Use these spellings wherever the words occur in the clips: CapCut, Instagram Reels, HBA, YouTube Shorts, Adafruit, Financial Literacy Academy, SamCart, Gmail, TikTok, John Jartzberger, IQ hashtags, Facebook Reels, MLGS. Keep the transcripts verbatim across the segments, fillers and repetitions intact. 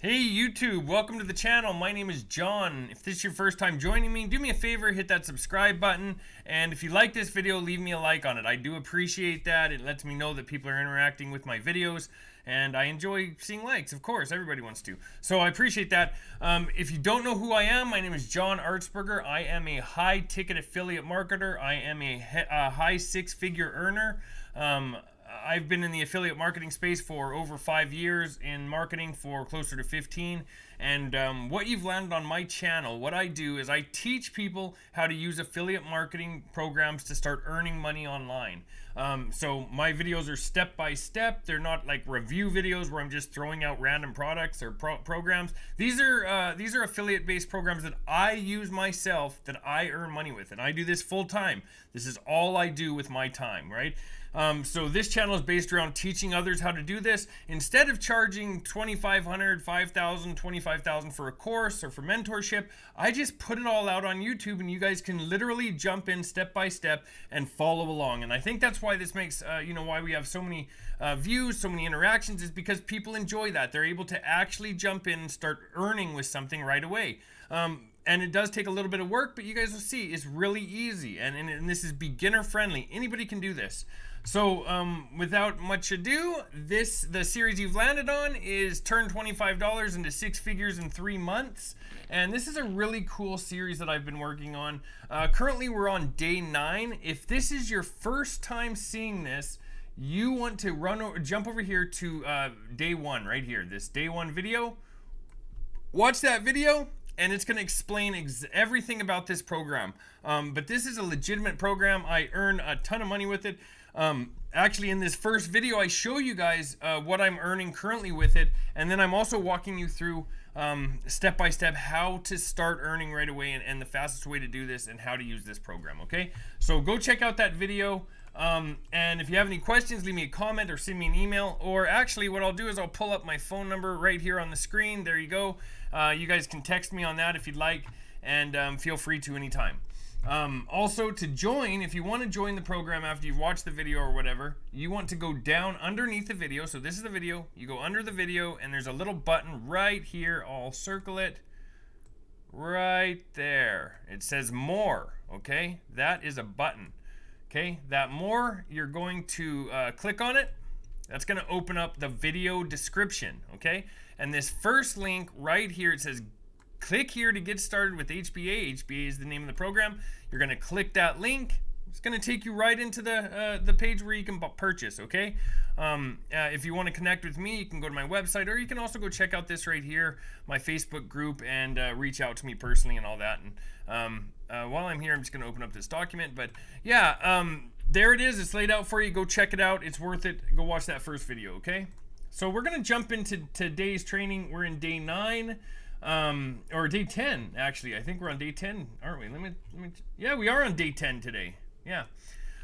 Hey YouTube, welcome to the channel. My name is John. If this is your first time joining me, do me a favor, hit that subscribe button, and if you like this video, leave me a like on it. I do appreciate that. It lets me know that people are interacting with my videos, and I enjoy seeing likes. Of course, everybody wants to, so I appreciate that. Um, if you don't know who I am, my name is John Jartzberger. I am a high-ticket affiliate marketer. I am a, a high six-figure earner. Um, I've been in the affiliate marketing space for over five years, in marketing for closer to fifteen, and um, what you've landed on my channel, what I do is I teach people how to use affiliate marketing programs to start earning money online. Um, so my videos are step by step. They're not like review videos where I'm just throwing out random products or pro programs. These are uh, these are affiliate based programs that I use myself, that I earn money with, and I do this full time. This is all I do with my time, right? Um, so this channel is based around teaching others how to do this. Instead of charging twenty-five hundred dollars, five thousand dollars, twenty-five thousand dollars for a course or for mentorship, I just put it all out on YouTube, and you guys can literally jump in step by step and follow along. And I think that's why this makes, uh, you know, why we have so many uh, views, so many interactions, is because people enjoy that. They're able to actually jump in and start earning with something right away. Um, And it does take a little bit of work, but you guys will see it's really easy, and, and, and this is beginner friendly. Anybody can do this. So um, without much ado, this the series you've landed on is Turn twenty-five dollars into Six Figures in Three Months. And this is a really cool series that I've been working on. Uh, currently, we're on day nine. If this is your first time seeing this, you want to run or jump over here to uh, day one right here, this day one video. Watch that video, and it's going to explain ex everything about this program. Um, but this is a legitimate program. I earn a ton of money with it. Um, actually, in this first video, I show you guys uh, what I'm earning currently with it. And then I'm also walking you through um, step by step how to start earning right away, and, and the fastest way to do this, and how to use this program, okay? So go check out that video. Um, and if you have any questions, leave me a comment or send me an email. Or actually, what I'll do is I'll pull up my phone number right here on the screen. There you go. Uh, you guys can text me on that if you'd like, and um, feel free to anytime. Um, also, to join, if you want to join the program after you've watched the video or whatever, you want to go down underneath the video. So this is the video. You go under the video, and there's a little button right here. I'll circle it right there. It says More. Okay, that is a button. Okay, that More, you're going to uh, click on it. That's going to open up the video description, okay? And this first link right here, it says click here to get started with H B A. H B A is the name of the program. You're going to click that link. It's going to take you right into the uh, the page where you can purchase, okay? Um, uh, if you want to connect with me, you can go to my website, or you can also go check out this right here, my Facebook group, and uh, reach out to me personally and all that. And um, uh, while I'm here, I'm just going to open up this document. But yeah, um, there it is. It's laid out for you. Go check it out. It's worth it. Go watch that first video, okay? So we're going to jump into today's training. We're in day nine. Um, or day ten, actually. I think we're on day ten, aren't we? Let me, let me, yeah, we are on day ten today. Yeah.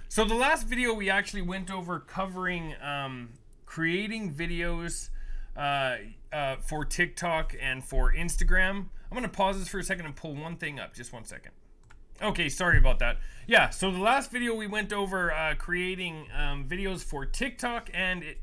So the last video we actually went over covering um, creating videos uh, uh, for TikTok and for Instagram. I'm going to pause this for a second and pull one thing up. Just one second. Okay, sorry about that. Yeah, so the last video we went over uh, creating um, videos for TikTok and it,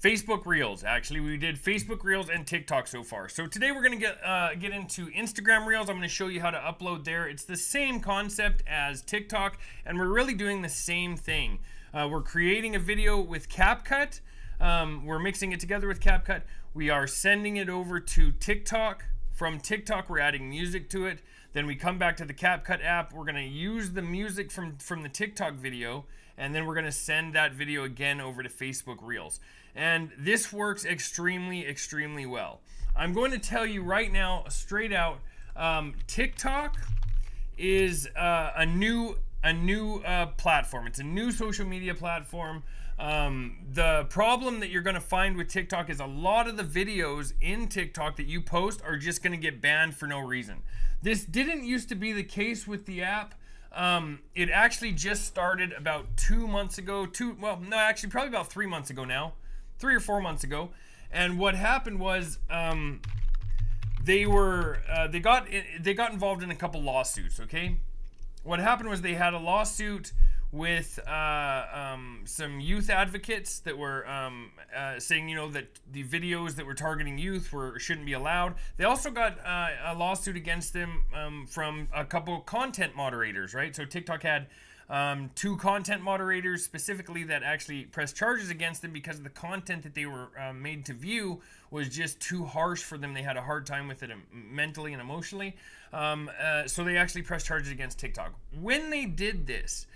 Facebook Reels. Actually, we did Facebook Reels and TikTok so far. So today we're going to get uh, get into Instagram Reels. I'm going to show you how to upload there. It's the same concept as TikTok, and we're really doing the same thing. Uh, we're creating a video with CapCut. Um, we're mixing it together with CapCut. We are sending it over to TikTok. From TikTok, we're adding music to it. Then we come back to the CapCut app. We're going to use the music from, from the TikTok video, and then we're going to send that video again over to Facebook Reels. And this works extremely, extremely well. I'm going to tell you right now, straight out, um, TikTok is uh, a new, a new uh, platform. It's a new social media platform. Um, the problem that you're going to find with TikTok is a lot of the videos in TikTok that you post are just going to get banned for no reason. This didn't used to be the case with the app. Um, it actually just started about two months ago. Two, well, no, actually probably about three months ago now. Three or four months ago. And what happened was um, they were, uh, they got, they got involved in a couple lawsuits, okay? What happened was they had a lawsuit with uh, um, some youth advocates that were um, uh, saying, you know, that the videos that were targeting youth were shouldn't be allowed. They also got uh, a lawsuit against them um, from a couple content moderators, right? So TikTok had um, two content moderators specifically that actually pressed charges against them because the content that they were uh, made to view was just too harsh for them. They had a hard time with it mentally and emotionally. Um, uh, so they actually pressed charges against TikTok. When they did this,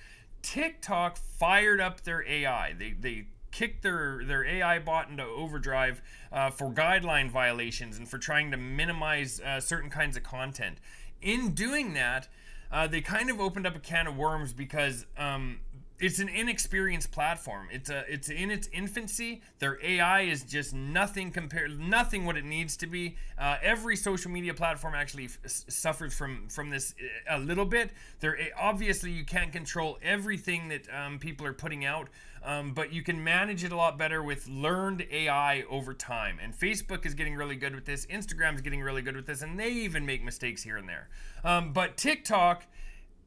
TikTok fired up their A I. They, they kicked their, their A I bot into overdrive uh, for guideline violations and for trying to minimize uh, certain kinds of content. In doing that, uh, they kind of opened up a can of worms because um, it's an inexperienced platform. It's, a, it's in its infancy. Their A I is just nothing compared, nothing what it needs to be. Uh, every social media platform actually f suffers from from this a little bit. There, obviously, you can't control everything that um, people are putting out, um, but you can manage it a lot better with learned A I over time. And Facebook is getting really good with this. Instagram is getting really good with this, and they even make mistakes here and there. Um, but TikTok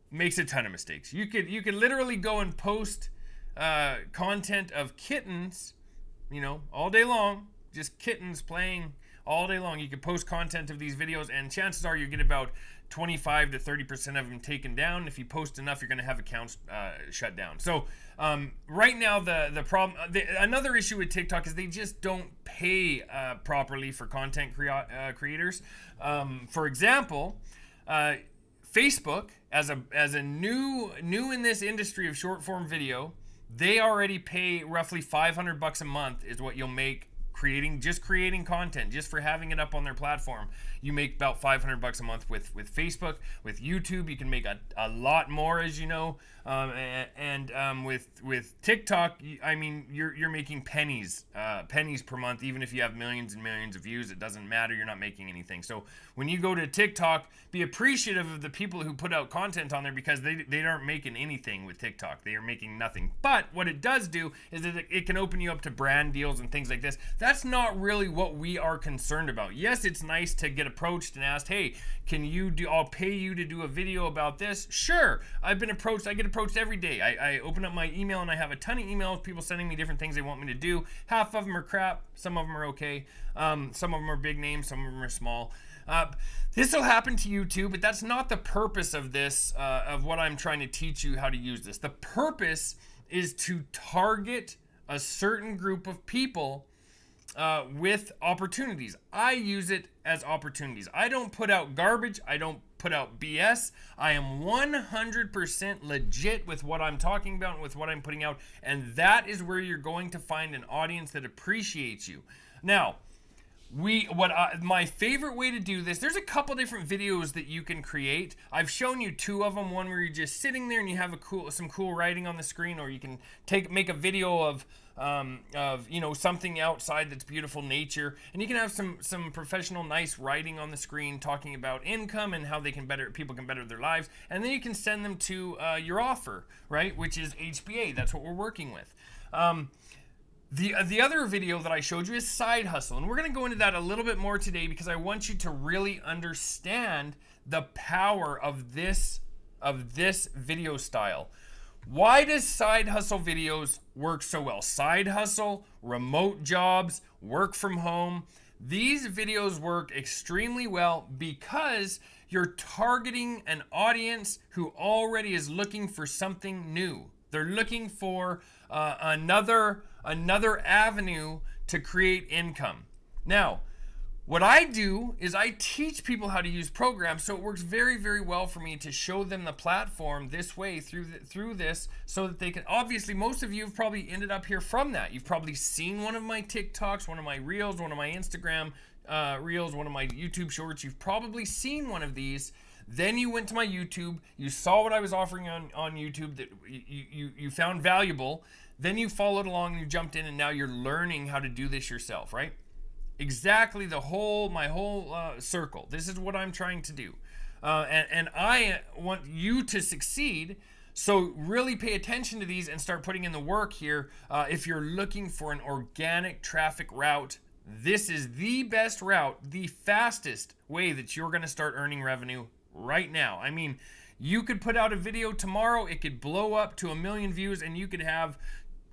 makes a ton of mistakes. You could you could literally go and post uh, content of kittens, you know, all day long. Just kittens playing all day long. You could post content of these videos, and chances are you get about twenty-five to thirty percent of them taken down. If you post enough, you're going to have accounts uh, shut down. So um, right now, the the problem, the, another issue with TikTok is they just don't pay uh, properly for content crea uh, creators. Um, for example, uh, Facebook, as a as a new new in this industry of short form video, they already pay roughly five hundred bucks a month is what you'll make creating just creating content, just for having it up on their platform. You make about five hundred bucks a month with with Facebook. With YouTube, you can make a, a lot more, as you know, um, and, and um, with with TikTok, I mean, you're you're making pennies uh, pennies per month. Even if you have millions and millions of views, it doesn't matter. You're not making anything. So when you go to TikTok, be appreciative of the people who put out content on there, because they they aren't making anything with TikTok. They are making nothing. But what it does do is that it can open you up to brand deals and things like this. That's not really what we are concerned about. Yes, it's nice to get approached and asked, hey, can you do, I'll pay you to do a video about this. Sure, I've been approached, I get approached every day. I, I open up my email and I have a ton of emails, people sending me different things they want me to do. Half of them are crap, some of them are okay. Um, some of them are big names, some of them are small. Uh, this will happen to you too, but that's not the purpose of this, uh, of what I'm trying to teach you how to use this. The purpose is to target a certain group of people Uh, with opportunities. I use it as opportunities. I don't put out garbage. I don't put out B S. I am one hundred percent legit with what I'm talking about and with what I'm putting out. And that is where you're going to find an audience that appreciates you. Now, we what I, my favorite way to do this, there's a couple different videos that you can create. I've shown you two of them, one where you're just sitting there and you have a cool some cool writing on the screen, or you can take make a video of um of you know something outside that's beautiful, nature, and you can have some some professional nice writing on the screen talking about income and how they can better people can better their lives, and then you can send them to uh, your offer, right, which is H B A. That's what we're working with. um The, uh, the other video that I showed you is side hustle, and we're going to go into that a little bit more today because I want you to really understand the power of this of this video style. Why does side hustle videos work so well? Side hustle, remote jobs, work from home. These videos work extremely well because you're targeting an audience who already is looking for something new. They're looking for uh, another another avenue to create income. Now, what I do is I teach people how to use programs, so it works very, very well for me to show them the platform this way through the, through this, so that they can. Obviously, most of you have probably ended up here from that. You've probably seen one of my TikToks, one of my Reels, one of my Instagram uh, Reels, one of my YouTube Shorts. You've probably seen one of these. Then you went to my YouTube, you saw what I was offering on, on YouTube that you, you, you found valuable, then you followed along and you jumped in, and now you're learning how to do this yourself, right? Exactly the whole, my whole uh, circle. This is what I'm trying to do. Uh, and, and I want you to succeed, so really pay attention to these and start putting in the work here. Uh, if you're looking for an organic traffic route, this is the best route, the fastest way that you're gonna start earning revenue right now. I mean, You could put out a video tomorrow, it could blow up to a million views, and you could have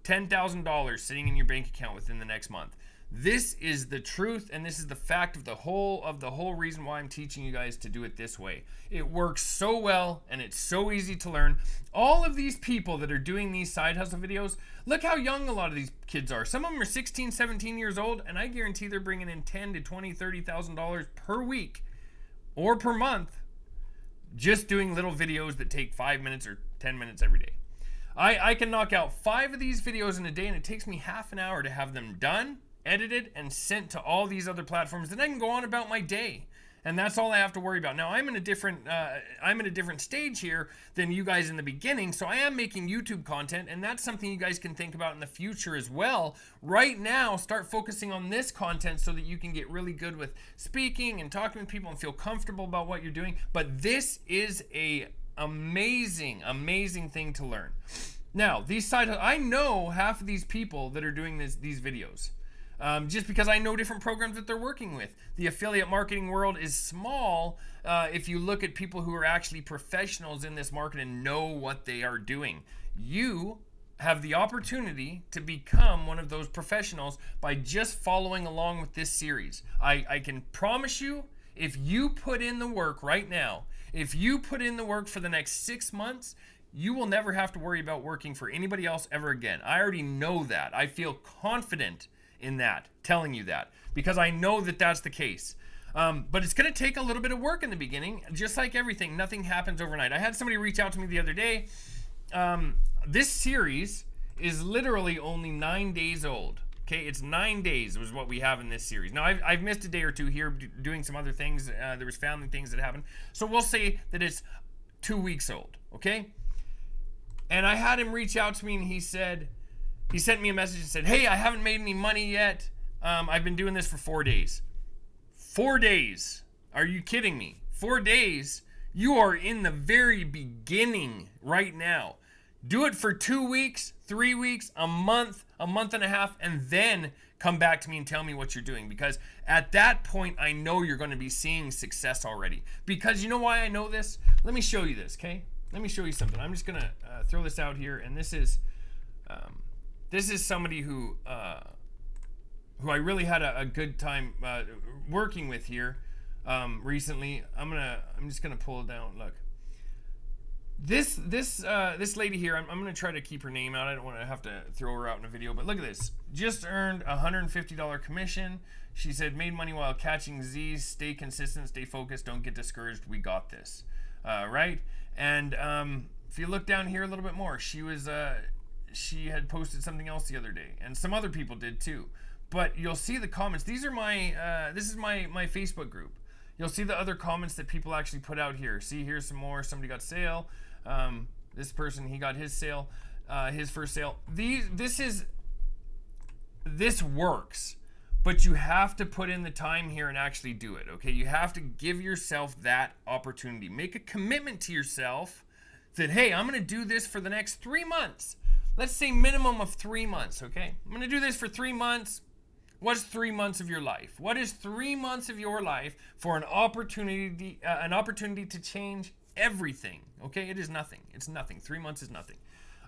ten thousand dollars sitting in your bank account within the next month. This is the truth, and this is the fact of the whole of the whole reason why I'm teaching you guys to do it this way. It works so well, and it's so easy to learn. All of these people that are doing these side hustle videos, look how young a lot of these kids are. Some of them are sixteen, seventeen years old, and I guarantee they're bringing in ten to twenty, thirty thousand dollars per week or per month just doing little videos that take five minutes or ten minutes every day. I, I can knock out five of these videos in a day, and it takes me half an hour to have them done, edited, and sent to all these other platforms. Then I can go on about my day, and that's all I have to worry about. Now I'm in a different uh, I'm in a different stage here than you guys in the beginning, so I am making YouTube content, and that's something you guys can think about in the future as well. Right now, start focusing on this content so that you can get really good with speaking and talking with people and feel comfortable about what you're doing. But this is a amazing, amazing thing to learn. Now, these side I know half of these people that are doing this, these videos. Um, just because I know different programs that they're working with. The affiliate marketing world is small uh, if you look at people who are actually professionals in this market and know what they are doing. You have the opportunity to become one of those professionals by just following along with this series. I, I can promise you, if you put in the work right now, if you put in the work for the next six months, you will never have to worry about working for anybody else ever again. I already know that. I feel confident in that, telling you that, because I know that that's the case. Um, but it's going to take a little bit of work in the beginning, just like everything. Nothing happens overnight. I had somebody reach out to me the other day. Um, this series is literally only nine days old. Okay, it's nine days was what we have in this series. Now, I've, I've missed a day or two here doing some other things. Uh, there was family things that happened. So we'll say that it's two weeks old, okay? And I had him reach out to me, and he said, he sent me a message and said, hey, I haven't made any money yet. Um, I've been doing this for four days. Four days. Are you kidding me? Four days. You are in the very beginning right now. Do it for two weeks, three weeks, a month, a month and a half, and then come back to me and tell me what you're doing. Because at that point, I know you're going to be seeing success already. Because you know why I know this? Let me show you this, okay? Let me show you something. I'm just going to uh, throw this out here, and this is... Um, This is somebody who uh, who I really had a, a good time uh, working with here um, recently. I'm gonna I'm just gonna pull it down. Look, this this uh, this lady here. I'm, I'm gonna try to keep her name out. I don't want to have to throw her out in a video. But look at this. Just earned a one hundred fifty dollar commission. She said, made money while catching Z's. Stay consistent. Stay focused. Don't get discouraged. We got this. Uh, right. And um, if you look down here a little bit more, she was. Uh, She had posted something else the other day, and some other people did too. But you'll see the comments. These are my, uh, this is my my Facebook group. You'll see the other comments that people actually put out here. See, here's some more. Somebody got sale. Um, this person, he got his sale, uh, his first sale. These, this is, this works, but you have to put in the time here and actually do it. Okay, you have to give yourself that opportunity. Make a commitment to yourself that, hey, I'm going to do this for the next three months. Let's say minimum of three months, okay? I'm gonna do this for three months. What's three months of your life? What is three months of your life for an opportunity, uh, an opportunity to change everything, okay? It is nothing, it's nothing. Three months is nothing.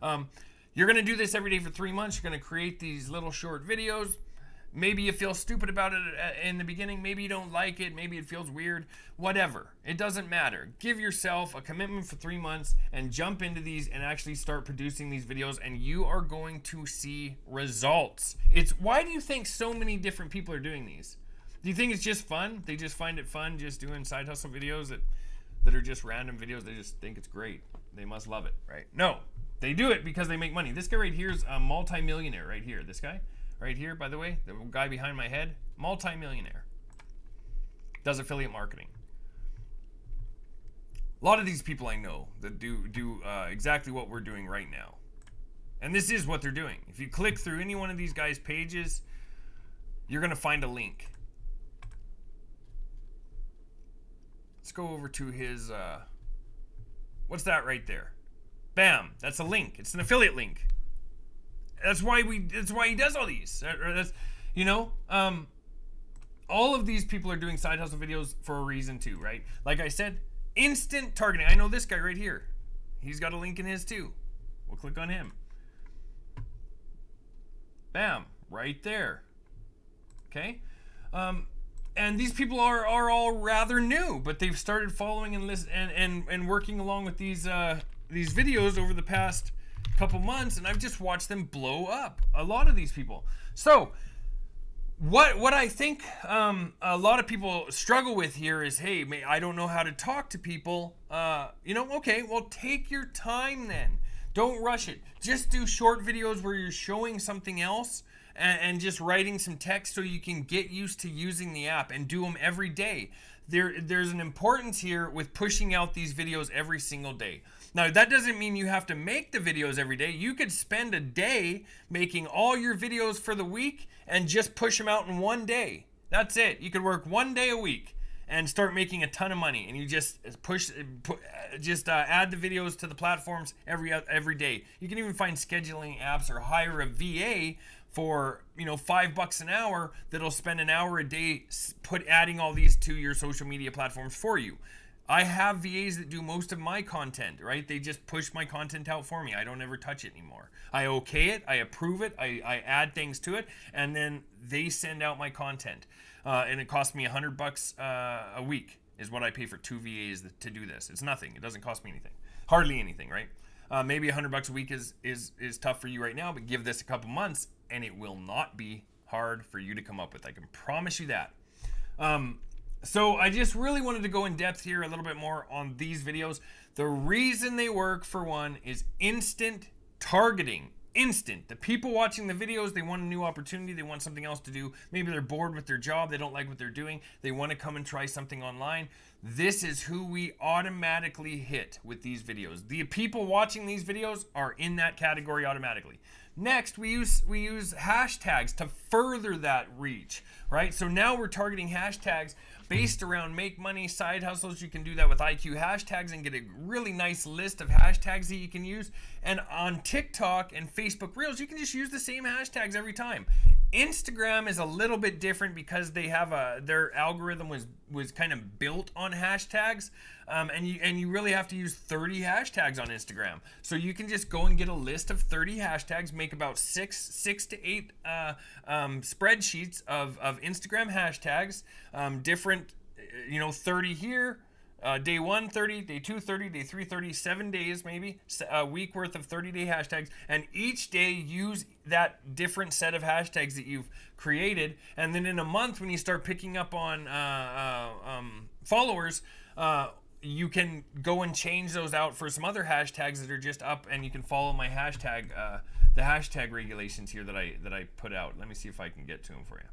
Um, you're gonna do this every day for three months. You're gonna create these little short videos. Maybe you feel stupid about it in the beginning. Maybe you don't like it. Maybe it feels weird. Whatever. It doesn't matter. Give yourself a commitment for three months and jump into these and actually start producing these videos, and you are going to see results. It's why do you think so many different people are doing these? Do you think it's just fun? They just find it fun just doing side hustle videos that, that are just random videos. They just think it's great. They must love it, right? No. They do it because they make money. This guy right here is a multimillionaire right here. This guy. Right here, by the way, the guy behind my head, multi-millionaire, does affiliate marketing. A lot of these people I know that do do uh, exactly what we're doing right now, and this is what they're doing. If you click through any one of these guys' pages, you're gonna find a link. Let's go over to his. Uh, what's that right there? Bam! That's a link. It's an affiliate link. That's why we. That's why he does all these. That's, you know, um, all of these people are doing side hustle videos for a reason too, right? Like I said, Instant targeting. I know this guy right here. He's got a link in his too. We'll click on him. Bam, right there. Okay. Um, and these people are, are all rather new, but they've started following and listen and, and, and working along with these uh, these videos over the past couple months, and I've just watched them blow up, a lot of these people. So what what I think um, a lot of people struggle with here is, hey, I don't know how to talk to people. Uh, you know, okay, well, take your time then. Don't rush it. Just do short videos where you're showing something else and, and just writing some text so you can get used to using the app, and do them every day. There, there's an importance here with pushing out these videos every single day. Now, that doesn't mean you have to make the videos every day. You could spend a day making all your videos for the week and just push them out in one day. That's it. You could work one day a week and start making a ton of money, and you just push, just uh, add the videos to the platforms every every day. You can even find scheduling apps or hire a V A for, you know, five bucks an hour that'll spend an hour a day put adding all these to your social media platforms for you. I have V As that do most of my content, right? They just push my content out for me. I don't ever touch it anymore. I okay it, I approve it, I, I add things to it, and then they send out my content. Uh, and it costs me a hundred bucks uh, a week is what I pay for two V As to do this. It's nothing. It doesn't cost me anything, hardly anything, right? Uh, maybe a hundred bucks a week is is is tough for you right now, but give this a couple months, and it will not be hard for you to come up with. I can promise you that. Um, So I just really wanted to go in depth here a little bit more on these videos. The reason they work, for one, is instant targeting. Instant. The people watching the videos, they want a new opportunity. They want something else to do. Maybe they're bored with their job. They don't like what they're doing. They want to come and try something online. This is who we automatically hit with these videos. The people watching these videos are in that category automatically. Next, we use we use hashtags to further that reach, right? So now we're targeting hashtags based around make money, side hustles. You can do that with I Q hashtags and get a really nice list of hashtags that you can use. And on TikTok and Facebook Reels, you can just use the same hashtags every time. Instagram is a little bit different because they have a their algorithm was was kind of built on hashtags, um, and you and you really have to use thirty hashtags on Instagram. So you can just go and get a list of thirty hashtags, make about six six to eight uh, um, spreadsheets of of Instagram hashtags, um, different, you know, thirty here. Uh, day one, thirty, day two, thirty, day three, thirty, seven days maybe, a week worth of thirty-day hashtags. And each day use that different set of hashtags that you've created. And then in a month, when you start picking up on uh, uh, um, followers, uh, you can go and change those out for some other hashtags that are just up, and you can follow my hashtag, uh, the hashtag regulations here that I, that I put out. Let me see if I can get to them for you.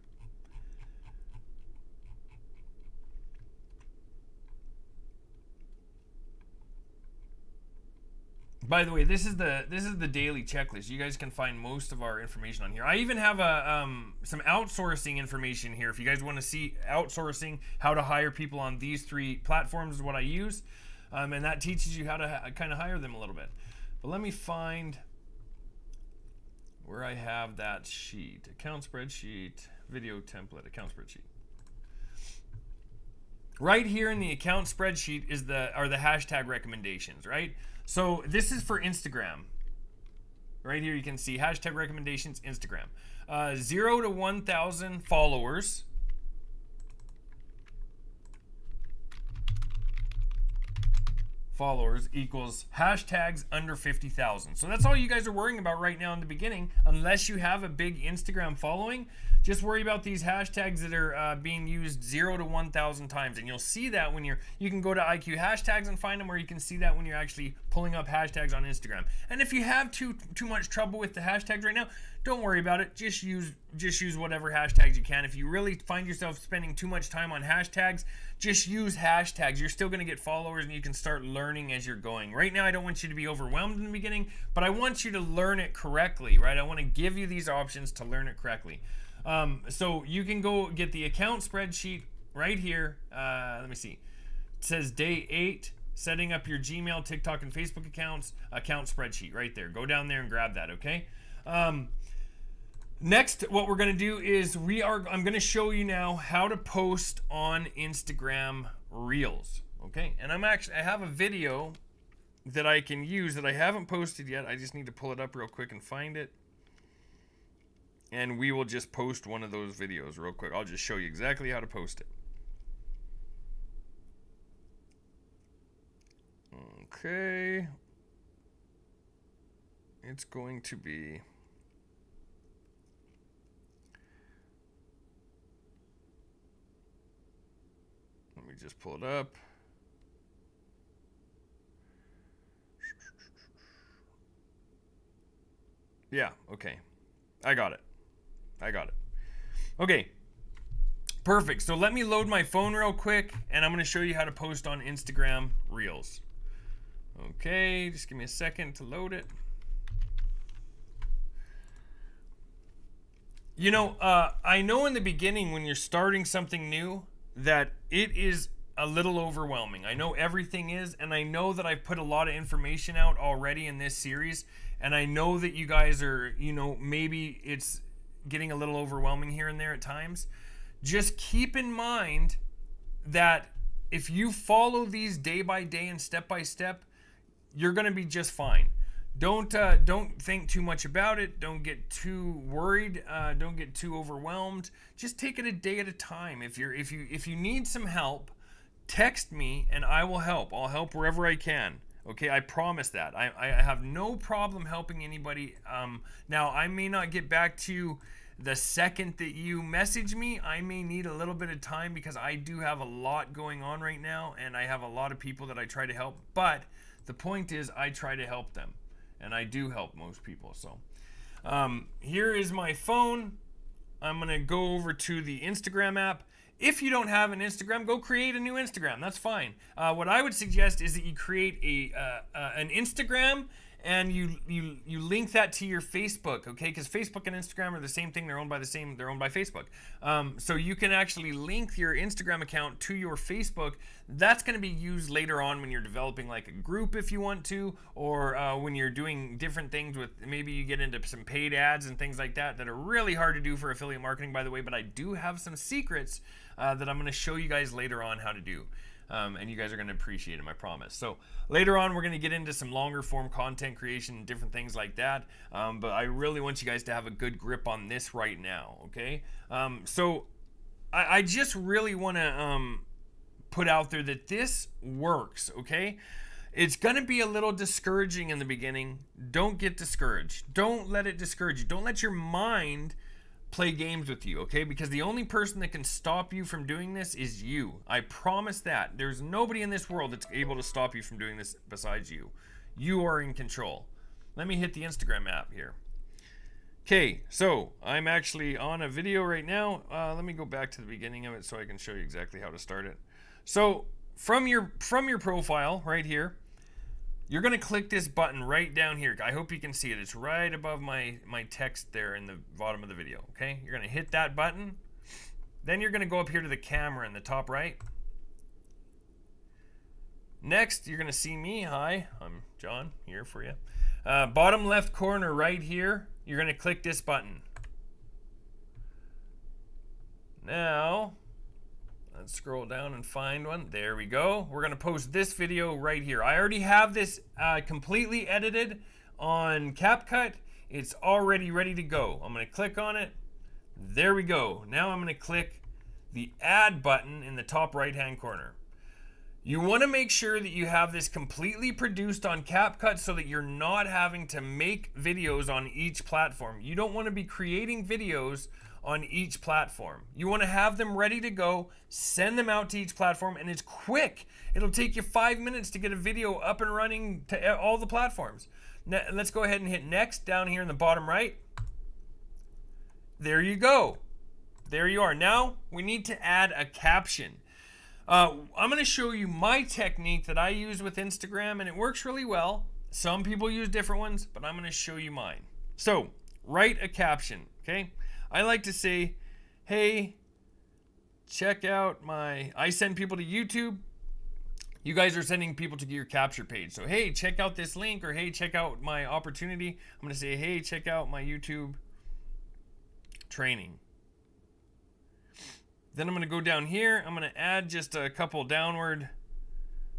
By the way, this is the this is the daily checklist. You guys can find most of our information on here. I even have a um, some outsourcing information here. If you guys want to see outsourcing, how to hire people on these three platforms is what I use, um, and that teaches you how to ha kind of hire them a little bit. But let me find where I have that sheet. Account spreadsheet, video template, account spreadsheet. Right here in the account spreadsheet is the are the hashtag recommendations, right? So this is for Instagram. Right here you can see hashtag recommendations, Instagram. Uh, zero to one thousand followers. Followers equals hashtags under fifty thousand. So that's all you guys are worrying about right now in the beginning, unless you have a big Instagram following. Just worry about these hashtags that are uh, being used zero to one thousand times. And you'll see that when you're, you can go to I Q hashtags and find them, or you can see that when you're actually pulling up hashtags on Instagram. And if you have too too much trouble with the hashtags right now, don't worry about it. Just use, just use whatever hashtags you can. If you really find yourself spending too much time on hashtags, just use hashtags. You're still gonna get followers, and you can start learning as you're going. Right now, I don't want you to be overwhelmed in the beginning, but I want you to learn it correctly, right? I wanna give you these options to learn it correctly. Um, so you can go get the account spreadsheet right here. Uh, let me see. It says day eight, setting up your Gmail, TikTok, and Facebook accounts, account spreadsheet right there. Go down there and grab that, okay? Um, next, what we're gonna do is we are, I'm gonna show you now how to post on Instagram Reels. Okay, and I'm actually, I have a video that I can use that I haven't posted yet. I just need to pull it up real quick and find it. And we will just post one of those videos real quick. I'll just show you exactly how to post it. Okay. It's going to be... Let me just pull it up. Yeah, okay. I got it. I got it. Okay. Perfect. So let me load my phone real quick, and I'm going to show you how to post on Instagram Reels. Okay, just give me a second to load it. You know, uh, I know in the beginning when you're starting something new that it is a little overwhelming. I know everything is, and I know that I've put a lot of information out already in this series, and I know that you guys are, you know, maybe it's getting a little overwhelming here and there at times. Just keep in mind that if you follow these day by day and step by step, you're going to be just fine. Don't uh, don't think too much about it. Don't get too worried. Uh, don't get too overwhelmed. Just take it a day at a time. If you're if you if you need some help, text me and I will help. I'll help wherever I can. Okay, I promise that. I I have no problem helping anybody. Um, now I may not get back to you the second that you message me. I may need a little bit of time because I do have a lot going on right now, and I have a lot of people that I try to help. But the point is, I try to help them. And I do help most people. So um, here is my phone. I'm gonna go over to the Instagram app. If you don't have an Instagram, go create a new Instagram. That's fine. Uh, what I would suggest is that you create a uh, uh, an Instagram and you you you link that to your Facebook, okay? Because Facebook and Instagram are the same thing. They're owned by the same. They're owned by Facebook. Um, so you can actually link your Instagram account to your Facebook. That's going to be used later on when you're developing like a group, if you want to, or uh, when you're doing different things with. Maybe you get into some paid ads and things like that that are really hard to do for affiliate marketing, by the way. But I do have some secrets uh, that I'm going to show you guys later on how to do. Um, and you guys are going to appreciate it, I promise. So later on, we're going to get into some longer form content creation and different things like that. Um, but I really want you guys to have a good grip on this right now, okay? Um, so I, I just really want to um, put out there that this works, okay? It's going to be a little discouraging in the beginning. Don't get discouraged. Don't let it discourage you. Don't let your mind play games with you, okay? Because the only person that can stop you from doing this is you. I promise that. There's nobody in this world that's able to stop you from doing this besides you. You are in control. Let me hit the Instagram app here. Okay, so I'm actually on a video right now. Uh, let me go back to the beginning of it so I can show you exactly how to start it. So from your from your profile right here, you're gonna click this button right down here. I hope you can see it. It's right above my, my text there in the bottom of the video, okay? You're gonna hit that button. Then you're gonna go up here to the camera in the top right. Next, you're gonna see me. Hi, I'm John, here for you. Uh, bottom left corner right here, you're gonna click this button. Now, let's scroll down and find one. There we go. We're gonna post this video right here. I already have this uh, completely edited on CapCut. It's already ready to go. I'm gonna click on it. There we go. Now I'm gonna click the add button in the top right hand corner. You wanna make sure that you have this completely produced on CapCut so that you're not having to make videos on each platform. You don't wanna be creating videos on each platform. You want to have them ready to go, send them out to each platform, and it's quick. It'll take you five minutes to get a video up and running to all the platforms. Now, let's go ahead and hit next down here in the bottom right. There you go. There you are. Now we need to add a caption. Uh, I'm going to show you my technique that I use with Instagram, and it works really well. Some people use different ones, but I'm going to show you mine. So write a caption, okay? I like to say, hey, check out my, I send people to YouTube. You guys are sending people to your capture page. So, hey, check out this link, or hey, check out my opportunity. I'm going to say, hey, check out my YouTube training. Then I'm going to go down here. I'm going to add just a couple downward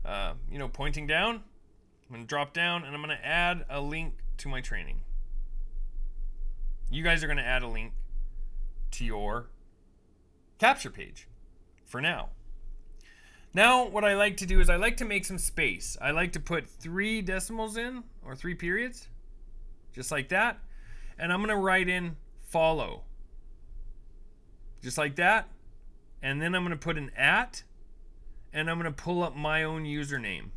uh, you know, pointing down. I'm gonna drop down and I'm gonna add a link to my training. You guys are gonna add a link to your capture page for now. Now, what I like to do is I like to make some space. I like to put three decimals in, or three periods, just like that. And I'm gonna write in follow, just like that. And then I'm gonna put an at, and I'm gonna pull up my own username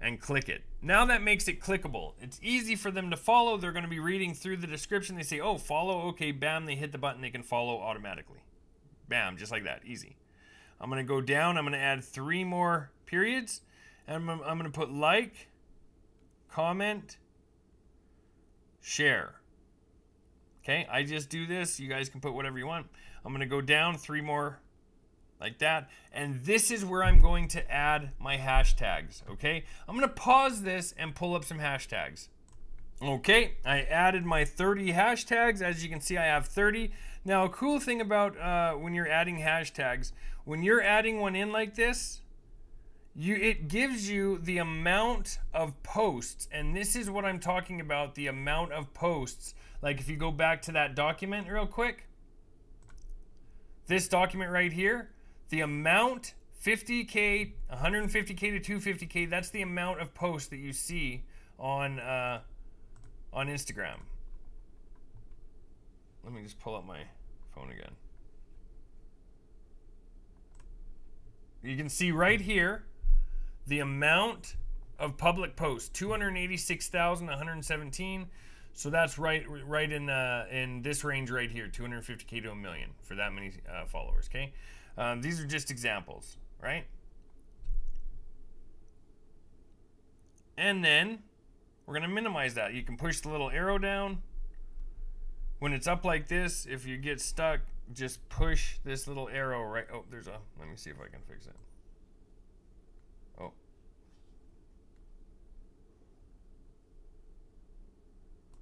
and click it. Now that makes it clickable. It's easy for them to follow. They're gonna be reading through the description. They say, oh, follow, okay, bam, they hit the button, they can follow automatically. Bam, just like that, easy. I'm gonna go down, I'm gonna add three more periods, and I'm, I'm gonna put like, comment, share. Okay, I just do this, you guys can put whatever you want. I'm gonna go down three more like that, and this is where I'm going to add my hashtags, okay? I'm gonna pause this and pull up some hashtags. Okay, I added my thirty hashtags. As you can see, I have thirty. Now, a cool thing about uh, when you're adding hashtags, when you're adding one in like this, you it gives you the amount of posts. And this is what I'm talking about, the amount of posts. Like if you go back to that document real quick, this document right here, the amount fifty K, one hundred fifty K to two hundred fifty K, that's the amount of posts that you see on... Uh, on Instagram. Let me just pull up my phone again. You can see right here the amount of public posts, two hundred eighty-six thousand one hundred seventeen. So that's right right in uh, in this range right here, two hundred fifty K to a million for that many uh, followers, okay? Um, these are just examples, right? And then we're gonna minimize that. You can push the little arrow down. When it's up like this, if you get stuck, just push this little arrow right, oh, there's a, let me see if I can fix it. Oh.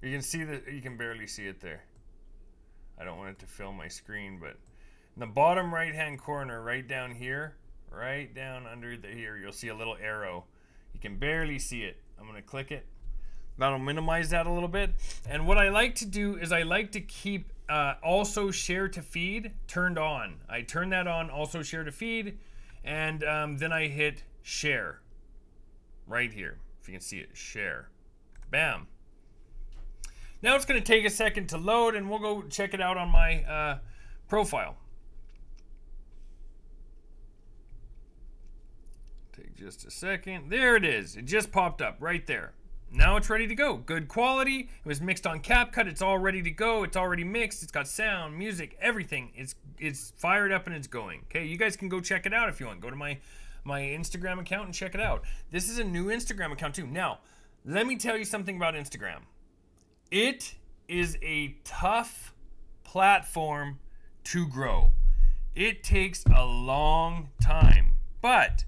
You can see that, you can barely see it there. I don't want it to fill my screen, but in the bottom right-hand corner, right down here, right down under the here, you'll see a little arrow. You can barely see it. I'm gonna click it. That'll minimize that a little bit. And what I like to do is I like to keep uh, also share to feed turned on. I turn that on, also share to feed, and um, then I hit share right here. If you can see it, share, bam. Now it's gonna take a second to load and we'll go check it out on my uh, profile. Take just a second, there it is. It just popped up right there. Now it's ready to go. Good quality. It was mixed on CapCut. It's all ready to go. It's already mixed. It's got sound, music, everything. It's it's fired up and it's going. Okay, you guys can go check it out if you want. Go to my my Instagram account and check it out. This is a new Instagram account too. Now, let me tell you something about Instagram. It is a tough platform to grow. It takes a long time, but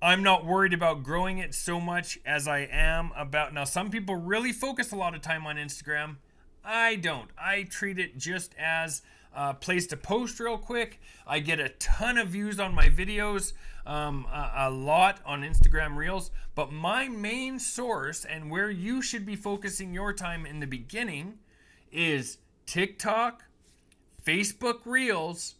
I'm not worried about growing it so much as I am about, now some people really focus a lot of time on Instagram. I don't. I treat it just as a place to post real quick. I get a ton of views on my videos, um, a, a lot on Instagram Reels, but my main source and where you should be focusing your time in the beginning is TikTok, Facebook Reels,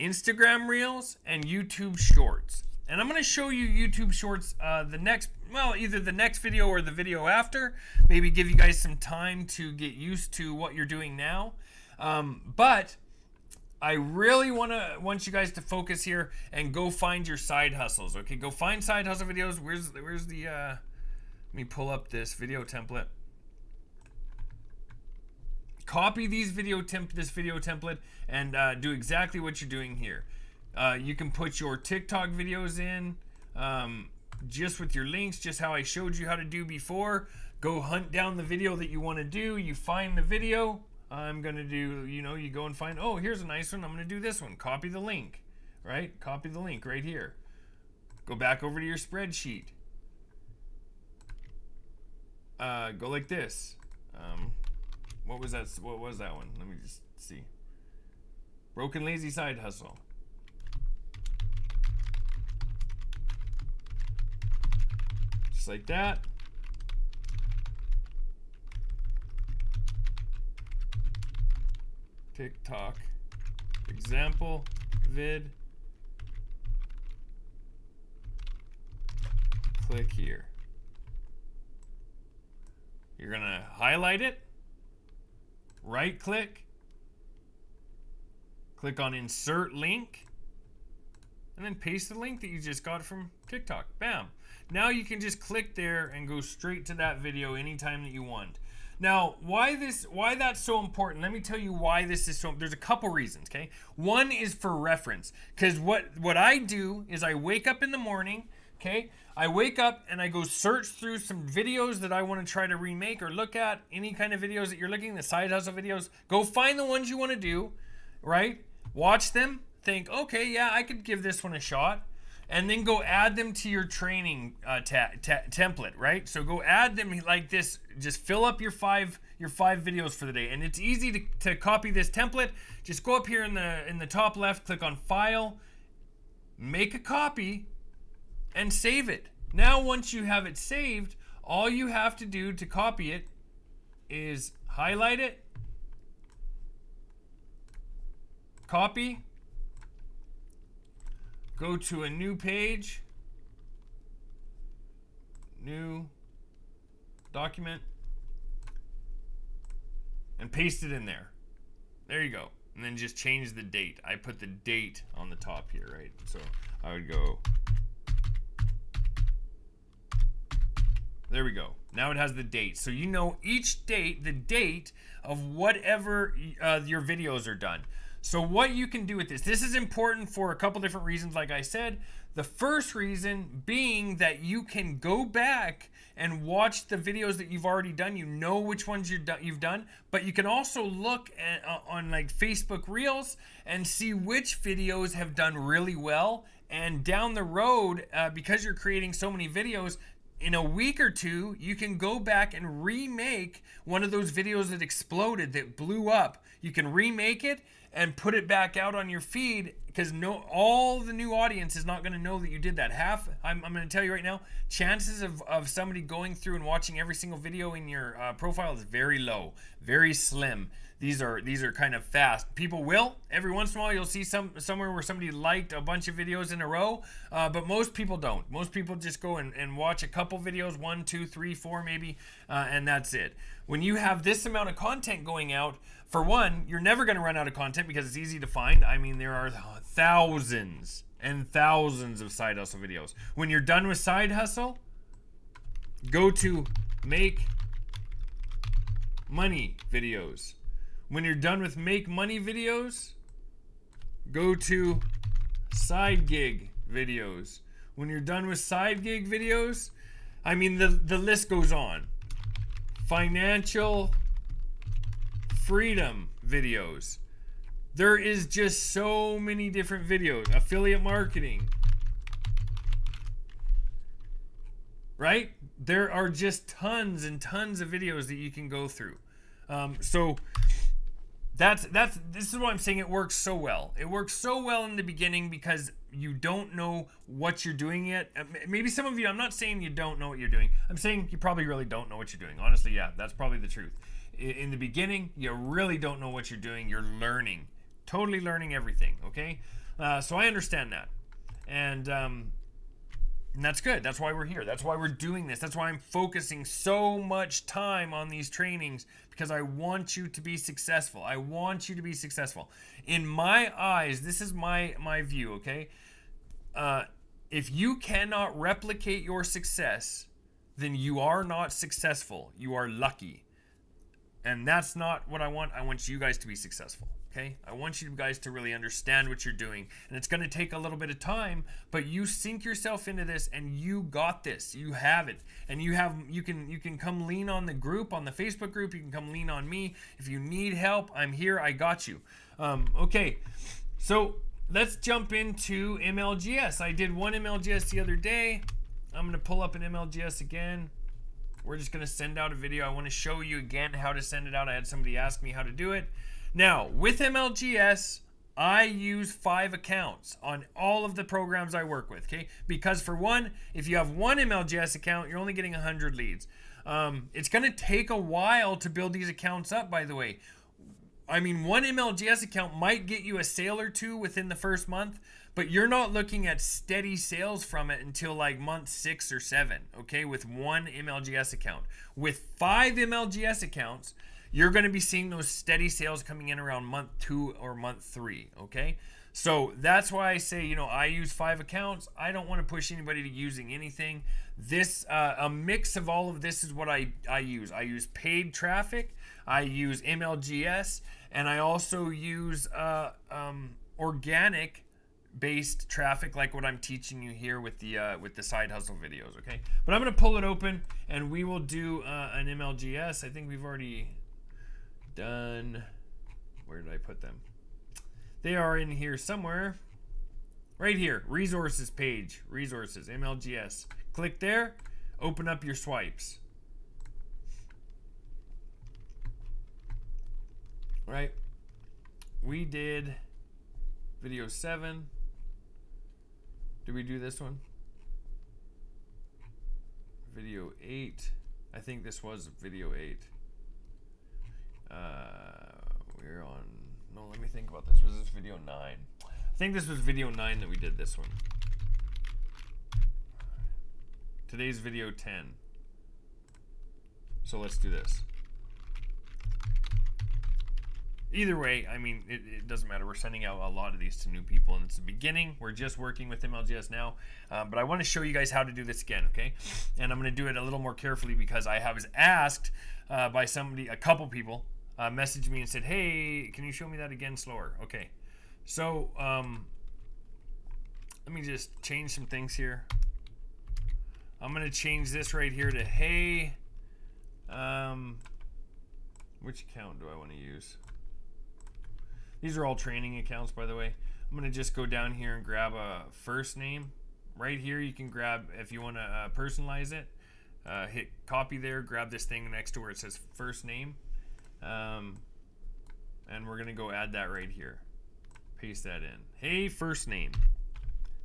Instagram Reels, and YouTube Shorts. And I'm gonna show you YouTube Shorts uh, the next, well, either the next video or the video after. Maybe give you guys some time to get used to what you're doing now. Um, but I really wanna want you guys to focus here and go find your side hustles. Okay, go find side hustle videos. Where's where's the? Uh, let me pull up this video template. Copy these video temp this video template and uh, do exactly what you're doing here. Uh, you can put your TikTok videos in um, just with your links, just how I showed you how to do before. Go hunt down the video that you want to do. You find the video. I'm going to do, you know, you go and find, oh, here's a nice one. I'm going to do this one. Copy the link, right? Copy the link right here. Go back over to your spreadsheet. Uh, go like this. Um, what was that? What was that one? Let me just see. Broken Lazy Side Hustle. like that. TikTok example vid. Click here. You're gonna highlight it, right click, click on insert link, and then paste the link that you just got from TikTok. Bam. Now you can just click there and go straight to that video anytime that you want. Now, why this, why that's so important, let me tell you why this is so, there's a couple reasons, okay? One is for reference, because what, what I do is I wake up in the morning, okay? I wake up and I go search through some videos that I want to try to remake or look at, any kind of videos that you're looking, the side hustle videos, go find the ones you want to do, right? Watch them, think, okay, yeah, I could give this one a shot. And then go add them to your training uh, ta ta template, right? So go add them like this. Just fill up your five your five videos for the day, and it's easy to, to copy this template. Just go up here in the in the top left, click on File, make a copy, and save it. Now, once you have it saved, all you have to do to copy it is highlight it, copy. Go to a new page, new document, and paste it in there. There you go. And then just change the date. I put the date on the top here, right? So I would go, there we go. Now it has the date. So you know each date, the date of whatever uh, your videos are done. So what you can do with this, this is important for a couple different reasons, like I said. The first reason being that you can go back and watch the videos that you've already done. You know which ones you've done, but you can also look at, uh, on like Facebook Reels and see which videos have done really well. And down the road, uh, because you're creating so many videos, in a week or two, you can go back and remake one of those videos that exploded, that blew up. You can remake it and put it back out on your feed, because no, all the new audience is not going to know that you did that. Half, I'm, I'm going to tell you right now, chances of, of somebody going through and watching every single video in your uh, profile is very low, very slim. These are these are kind of fast. People will, every once in a while, you'll see some somewhere where somebody liked a bunch of videos in a row, uh, but most people don't. Most people just go and, and watch a couple videos, one, two, three, four maybe, uh, and that's it. When you have this amount of content going out, for one, you're never gonna run out of content because it's easy to find. I mean, there are thousands and thousands of side hustle videos. When you're done with side hustle, go to make money videos. When you're done with make money videos, go to side gig videos. When you're done with side gig videos, I mean, the, the list goes on. Financial freedom videos. There is just so many different videos. Affiliate marketing. Right? There are just tons and tons of videos that you can go through. Um, so... That's, that's, this is why I'm saying it works so well. It works so well in the beginning because you don't know what you're doing yet. Maybe some of you, I'm not saying you don't know what you're doing. I'm saying you probably really don't know what you're doing. Honestly, yeah, that's probably the truth. In the beginning, you really don't know what you're doing. You're learning, totally learning everything, okay? Uh, so I understand that. And, um, and that's good. That's why we're here. That's why we're doing this. That's why I'm focusing so much time on these trainings, because I want you to be successful. I want you to be successful. In my eyes, this is my, my view, okay? Uh, if you cannot replicate your success, then you are not successful. You are lucky. And that's not what I want. I want you guys to be successful. Okay, I want you guys to really understand what you're doing, and it's going to take a little bit of time, but you sink yourself into this and you got this, you have it, and you have, you can, you can come lean on the group, on the Facebook group, you can come lean on me. If you need help, I'm here, I got you. Um, okay, so let's jump into M L G S. I did one M L G S the other day. I'm going to pull up an M L G S again. We're just going to send out a video. I want to show you again how to send it out. I had somebody ask me how to do it. Now, with M L G S, I use five accounts on all of the programs I work with, okay? Because for one, if you have one M L G S account, you're only getting one hundred leads. Um, it's gonna take a while to build these accounts up, by the way. I mean, one M L G S account might get you a sale or two within the first month, but you're not looking at steady sales from it until like month six or seven, okay, with one M L G S account. With five M L G S accounts, you're going to be seeing those steady sales coming in around month two or month three, okay? So that's why I say, you know, I use five accounts. I don't want to push anybody to using anything. This, uh, a mix of all of this is what I, I use. I use paid traffic, I use M L G S, and I also use uh, um, organic based traffic, like what I'm teaching you here with the uh, with the side hustle videos, okay? But I'm gonna pull it open and we will do uh, an M L G S. I think we've already done, where did I put them? They are in here somewhere, right here, resources page, resources, M L G S. Click there, open up your swipes. All right, we did video seven. Did we do this one? Video eight. I think this was video eight. Uh, we're on, no, let me think about this. Was this video nine? I think this was video nine that we did this one. Today's video ten. So let's do this. Either way, I mean, it, it doesn't matter. We're sending out a lot of these to new people, and it's the beginning. We're just working with M L G S now, uh, but I want to show you guys how to do this again, okay? And I'm going to do it a little more carefully because I was asked uh, by somebody, a couple people, uh, messaged me and said, hey, can you show me that again slower? Okay, so um, let me just change some things here. I'm going to change this right here to, hey, um, which account do I want to use? These are all training accounts, by the way. I'm gonna just go down here and grab a first name. Right here, you can grab, if you wanna uh, personalize it, uh, hit copy there, grab this thing next to where it says first name. Um, and we're gonna go add that right here. Paste that in. Hey, first name.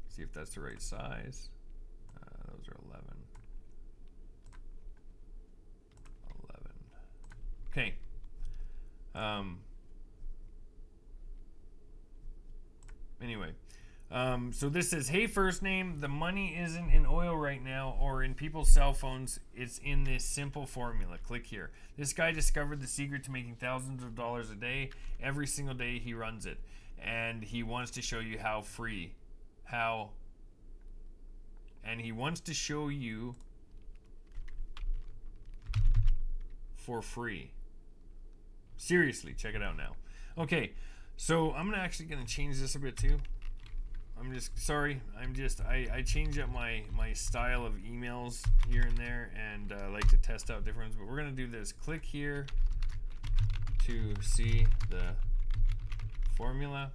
See if that's the right size. Uh, those are eleven. eleven. Okay. Um, Anyway, um, so this says, hey, first name, the money isn't in oil right now or in people's cell phones. It's in this simple formula. Click here. This guy discovered the secret to making thousands of dollars a day. Every single day he runs it. And he wants to show you how free, how, and he wants to show you for free. Seriously, check it out now. Okay. So I'm gonna actually gonna change this a bit too. I'm just sorry. I'm just I, I change up my my style of emails here and there, and uh, like to test out different ones. But we're gonna do this. Click here to see the formula.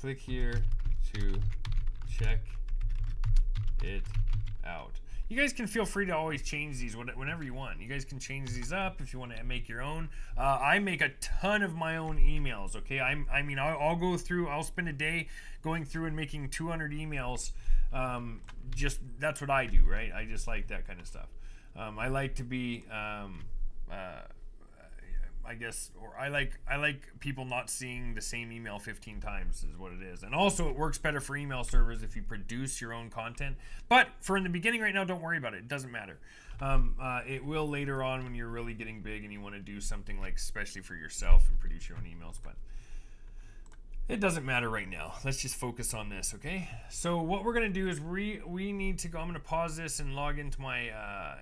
Click here to check it out. You guys can feel free to always change these whenever you want. You guys can change these up if you want to make your own. Uh, I make a ton of my own emails, okay? I'm, I mean, I'll, I'll go through, I'll spend a day going through and making two hundred emails. Um, just, that's what I do, right? I just like that kind of stuff. Um, I like to be, um, uh, I guess, or I like, I like people not seeing the same email fifteen times is what it is. And also it works better for email servers if you produce your own content, but for in the beginning right now, don't worry about it. It doesn't matter. Um, uh, it will later on when you're really getting big and you want to do something like, especially for yourself and produce your own emails, but it doesn't matter right now. Let's just focus on this. Okay. So what we're going to do is we, we need to go, I'm going to pause this and log into my, uh,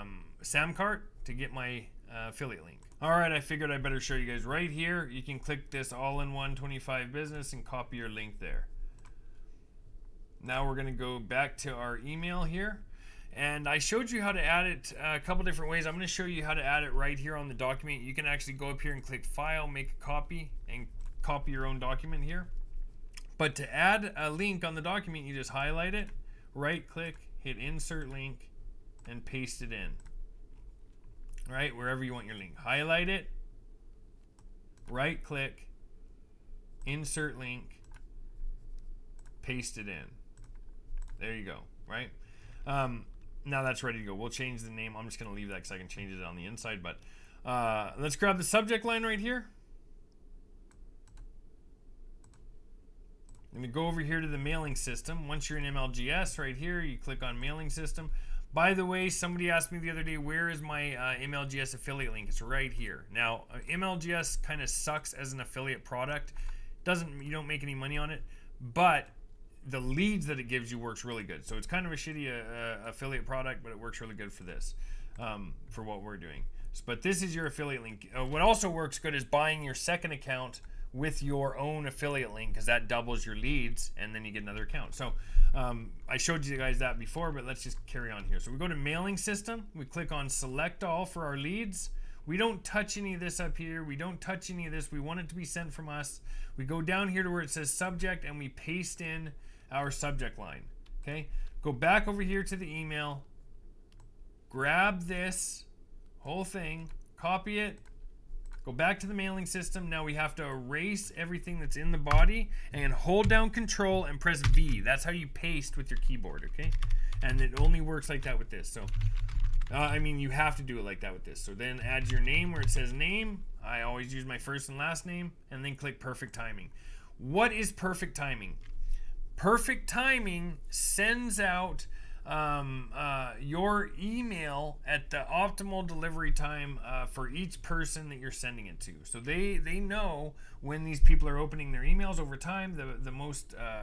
um, SamCart to get my, Uh, affiliate link. All right, I figured I better show you guys right here. You can click this all-in-one twenty-five business and copy your link there. Now we're gonna go back to our email here, and I showed you how to add it a couple different ways. I'm gonna show you how to add it right here on the document. You can actually go up here and click file, make a copy, and copy your own document here. But to add a link on the document, you just highlight it, right click, hit insert link, and paste it in. Right, wherever you want your link. Highlight it, right click, insert link, paste it in. There you go, right? Um, now that's ready to go. We'll change the name. I'm just gonna leave that because I can change it on the inside, but uh, let's grab the subject line right here. Let me go over here to the mailing system. Once you're in M L G S right here, you click on mailing system. By the way, somebody asked me the other day, where is my uh, M L G S affiliate link? It's right here. Now, M L G S kind of sucks as an affiliate product. Doesn't, you don't make any money on it, but the leads that it gives you works really good. So it's kind of a shitty uh, affiliate product, but it works really good for this, um, for what we're doing. But this is your affiliate link. Uh, what also works good is buying your second account with your own affiliate link, because that doubles your leads and then you get another account. So um, I showed you guys that before, but let's just carry on here. So we go to mailing system, we click on select all for our leads. We don't touch any of this up here. We don't touch any of this. We want it to be sent from us. We go down here to where it says subject and we paste in our subject line, okay? Go back over here to the email, grab this whole thing, copy it, go back to the mailing system. Now we have to erase everything that's in the body and hold down control and press V. That's how you paste with your keyboard, okay? And it only works like that with this. So, uh, I mean, you have to do it like that with this. So then add your name where it says name. I always use my first and last name, and then click perfect timing. What is perfect timing? Perfect timing sends out um, uh, your email at the optimal delivery time uh, for each person that you're sending it to. So they, they know when these people are opening their emails over time, the, the most, uh,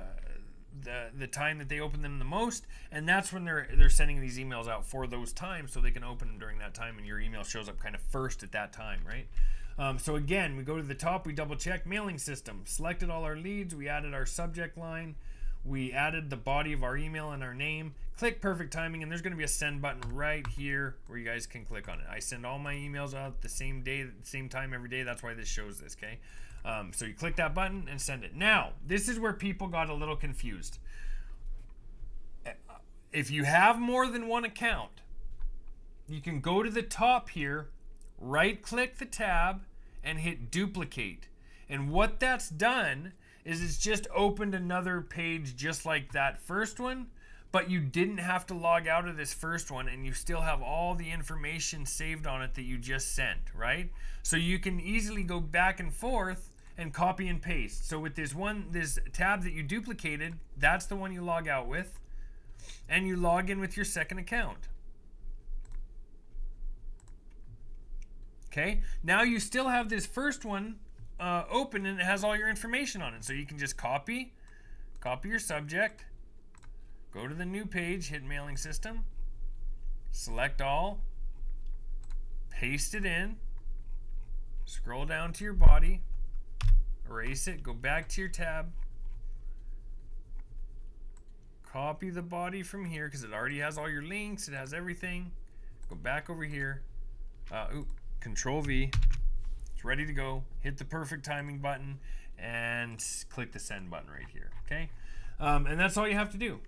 the, the time that they open them the most, and that's when they're, they're sending these emails out for those times, so they can open them during that time, and your email shows up kind of first at that time, right? Um, so again, we go to the top, we double check mailing system, selected all our leads, we added our subject line, we added the body of our email and our name. Click perfect timing, and there's going to be a send button right here where you guys can click on it. I send all my emails out the same day, same time every day. That's why this shows this, okay? Um, so you click that button and send it. Now, this is where people got a little confused. If you have more than one account, you can go to the top here, right-click the tab, and hit duplicate. And what that's done is it's just opened another page just like that first one, but you didn't have to log out of this first one, and you still have all the information saved on it that you just sent, right? So you can easily go back and forth and copy and paste. So with this one, this tab that you duplicated, that's the one you log out with, and you log in with your second account. Okay, now you still have this first one Uh, open, and it has all your information on it, so you can just copy copy your subject, go to the new page, hit mailing system, select all, paste it in, scroll down to your body, erase it, go back to your tab, copy the body from here because it already has all your links, it has everything, go back over here, uh, ooh, control V, ready to go, hit the perfect timing button and click the send button right here, okay? Um, and that's all you have to do.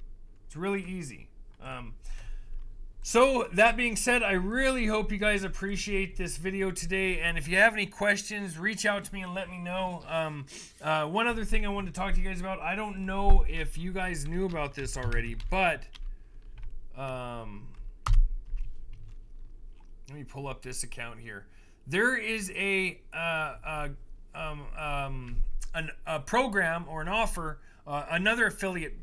It's really easy. Um, so that being said, I really hope you guys appreciate this video today, and if you have any questions, reach out to me and let me know. Um, uh, one other thing I wanted to talk to you guys about, I don't know if you guys knew about this already, but um, let me pull up this account here. There is a, uh, uh, um, um, an, a program or an offer, uh, another affiliate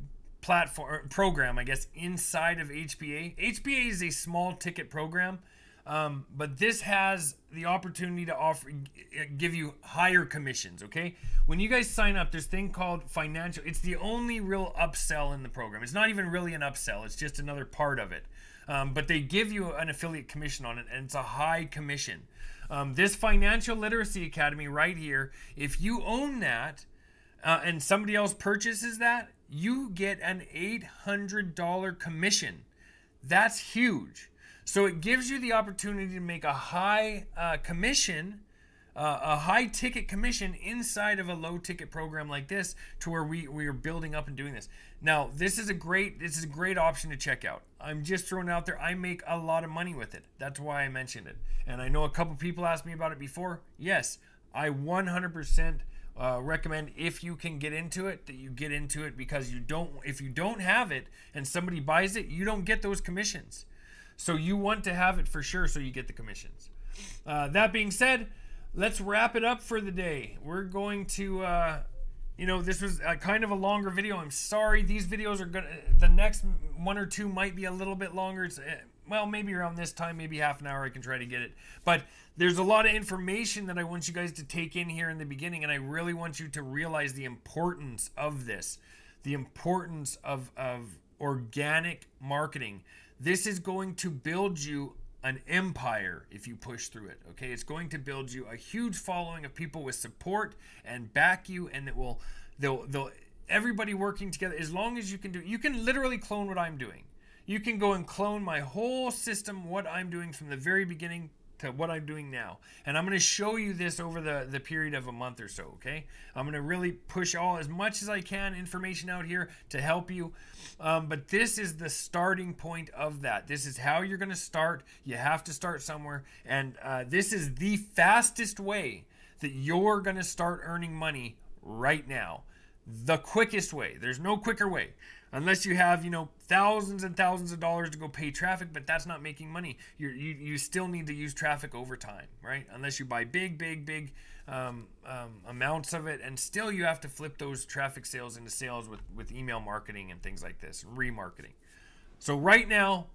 platform program, I guess, inside of H B A. H B A is a small ticket program, um, but this has the opportunity to offer, give you higher commissions, okay? When you guys sign up, there's a thing called financial. It's the only real upsell in the program. It's not even really an upsell. It's just another part of it. Um, but they give you an affiliate commission on it, and it's a high commission. Um, this Financial Literacy Academy right here, if you own that uh, and somebody else purchases that, you get an eight hundred dollar commission. That's huge. So it gives you the opportunity to make a high uh, commission, uh, a high ticket commission inside of a low ticket program like this, to where we, we are building up and doing this. Now, this is a great, this is a great option to check out. I'm just throwing it out there. I make a lot of money with it. That's why I mentioned it. And I know a couple people asked me about it before. Yes, I one hundred percent uh, recommend if you can get into it, that you get into it, because you don't, if you don't have it and somebody buys it, you don't get those commissions. So you want to have it for sure so you get the commissions. Uh, that being said, let's wrap it up for the day. We're going to, uh, you know, this was a kind of a longer video. I'm sorry. These videos are going to, the next one or two might be a little bit longer. It's, well, maybe around this time, maybe half an hour, I can try to get it. But there's a lot of information that I want you guys to take in here in the beginning, and I really want you to realize the importance of this, the importance of, of organic marketing. This is going to build you an empire if you push through it, okay? It's going to build you a huge following of people with support and back you, and it will, they'll, they'll, everybody working together, as long as you can do, you can literally clone what I'm doing. You can go and clone my whole system, what I'm doing from the very beginning to what I'm doing now. And I'm going to show you this over the, the period of a month or so, okay? I'm going to really push all, as much as I can, information out here to help you. Um, but this is the starting point of that. This is how you're going to start. You have to start somewhere. And uh, this is the fastest way that you're going to start earning money right now. The quickest way. There's no quicker way. Unless you have, you know, thousands and thousands of dollars to go pay traffic, but that's not making money. You're, you you still need to use traffic over time, right? Unless you buy big, big, big um, um, amounts of it, and still you have to flip those traffic sales into sales with, with email marketing and things like this, remarketing. So right now,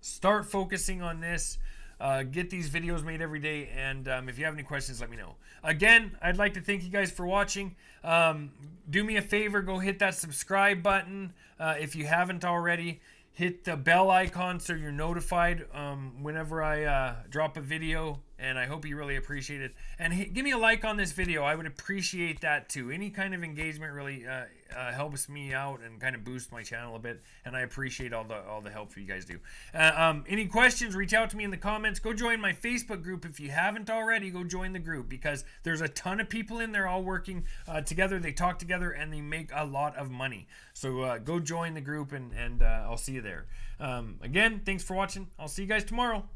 start focusing on this. Uh, get these videos made every day, and um, if you have any questions, let me know. Again, I'd like to thank you guys for watching. Um, do me a favor, go hit that subscribe button uh, if you haven't already. Hit the bell icon so you're notified um, whenever I uh, drop a video, and I hope you really appreciate it. And hit, give me a like on this video. I would appreciate that too. Any kind of engagement really uh, uh, helps me out and kind of boosts my channel a bit, and I appreciate all the all the help you guys do. Uh, um, any questions, reach out to me in the comments. Go join my Facebook group if you haven't already. Go join the group, because there's a ton of people in there all working uh, together. They talk together, and they make a lot of money. So uh, go join the group, and, and uh, I'll see you there. Um, again, thanks for watching. I'll see you guys tomorrow.